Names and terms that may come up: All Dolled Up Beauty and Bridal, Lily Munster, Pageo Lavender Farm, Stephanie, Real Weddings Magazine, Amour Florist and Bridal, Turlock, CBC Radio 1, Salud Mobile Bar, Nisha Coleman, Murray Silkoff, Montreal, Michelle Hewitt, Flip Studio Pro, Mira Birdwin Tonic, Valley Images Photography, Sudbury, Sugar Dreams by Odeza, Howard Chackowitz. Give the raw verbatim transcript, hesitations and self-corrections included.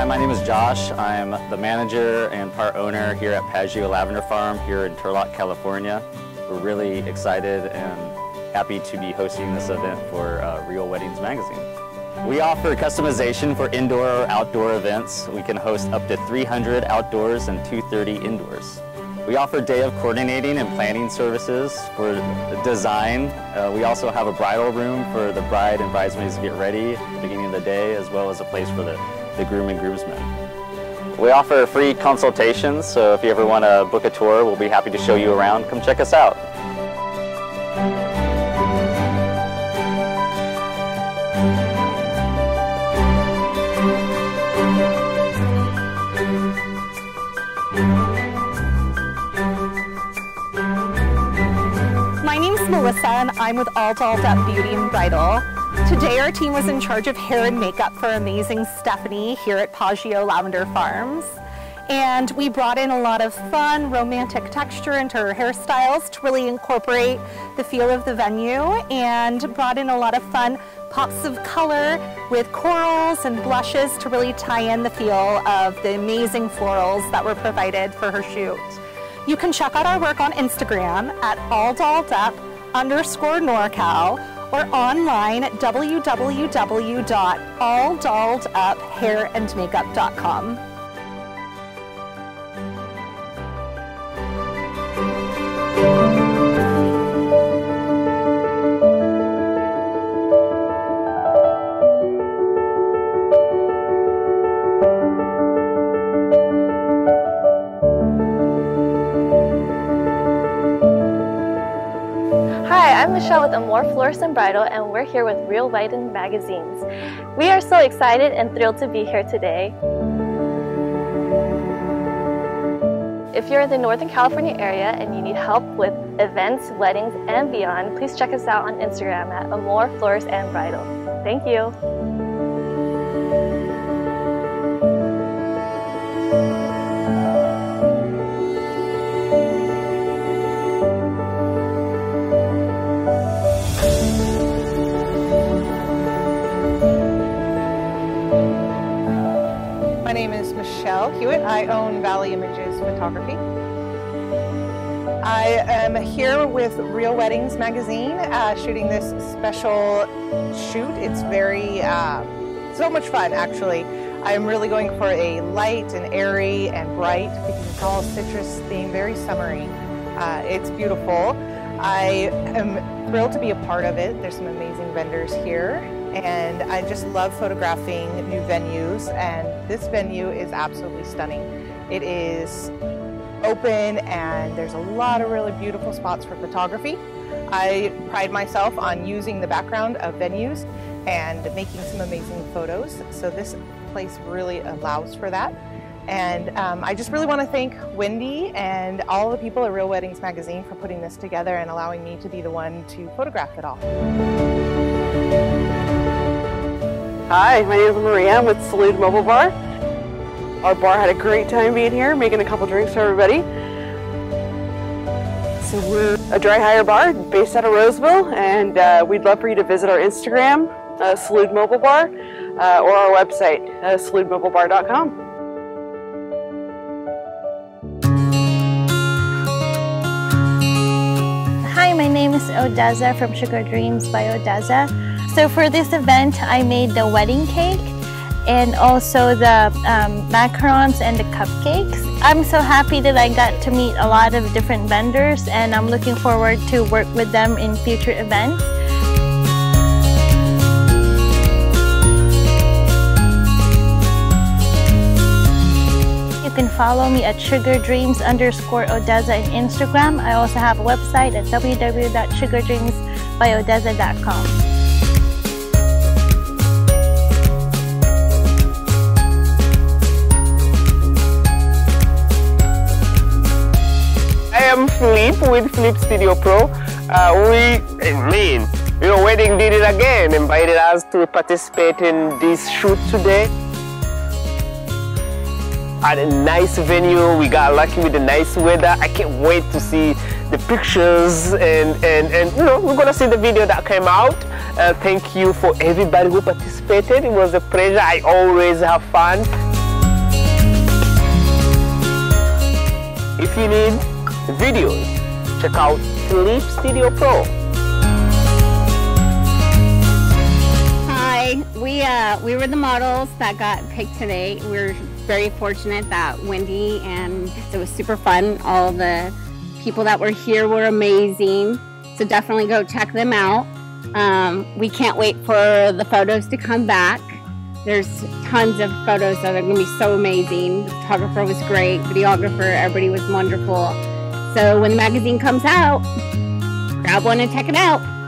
Hi, my name is Josh. I'm the manager and part owner here at Pageo Lavender Farm here in Turlock, California. We're really excited and happy to be hosting this event for uh, Real Weddings Magazine. We offer customization for indoor or outdoor events. We can host up to three hundred outdoors and two hundred thirty indoors. We offer day of coordinating and planning services for design. Uh, we also have a bridal room for the bride and bridesmaids to get ready at the beginning of the day, as well as a place for the, the groom and groomsmen. We offer free consultations, so if you ever want to book a tour, we'll be happy to show you around. Come check us out. Melissa, and I'm with All Dolled Up Beauty and Bridal. Today our team was in charge of hair and makeup for amazing Stephanie here at Pageo Lavender Farms. And we brought in a lot of fun, romantic texture into her hairstyles to really incorporate the feel of the venue, and brought in a lot of fun pops of color with corals and blushes to really tie in the feel of the amazing florals that were provided for her shoot. You can check out our work on Instagram at all dolled up underscore NorCal, or online at w w w dot all dolled up hair and makeup dot com. I'm Michelle with Amour Florist and Bridal, and we're here with Real Weddings Magazines. We are so excited and thrilled to be here today. If you're in the Northern California area and you need help with events, weddings, and beyond, please check us out on Instagram at Amour Florist and Bridal. Thank you. My name is Michelle Hewitt. I own Valley Images Photography. I am here with Real Weddings Magazine, uh, shooting this special shoot. It's very, uh, so much fun, actually. I'm really going for a light and airy and bright, because it's all citrus themed, very summery. Uh, it's beautiful. I am thrilled to be a part of it. There's some amazing vendors here, and I just love photographing new venues, and this venue is absolutely stunning. It is open and there's a lot of really beautiful spots for photography. I pride myself on using the background of venues and making some amazing photos, so this place really allows for that. And um, I just really want to thank Wendy and all the people at Real Weddings Magazine for putting this together and allowing me to be the one to photograph it all. Hi, my name is Maria. I'm with Salud Mobile Bar. Our bar had a great time being here, making a couple drinks for everybody. So we're a dry hire bar based out of Roseville, and uh, we'd love for you to visit our Instagram, uh, Salud Mobile Bar, uh, or our website, uh, salud mobile bar dot com. Hi, my name is Odeza from Sugar Dreams by Odeza. So for this event, I made the wedding cake and also the um, macarons and the cupcakes. I'm so happy that I got to meet a lot of different vendors, and I'm looking forward to work with them in future events. You can follow me at sugardreams underscore Odeza on Instagram. I also have a website at w w w dot sugar dreams by odeza dot com. I am Flip with Flip Studio Pro. Uh, we, I mean, Real Wedding did it again, invited us to participate in this shoot today. At a nice venue, we got lucky with the nice weather. I can't wait to see the pictures, and and and you know, we're gonna see the video that came out. Uh, thank you for everybody who participated. It was a pleasure. I always have fun. If you need videos, check out Flip Studio Pro. Hi, we uh, we were the models that got picked today. We're very fortunate that Wendy, and it was super fun. All the people that were here were amazing. So definitely go check them out. Um, we can't wait for the photos to come back. There's tons of photos that are going to be so amazing. The photographer was great, videographer, everybody was wonderful. So when the magazine comes out, grab one and check it out.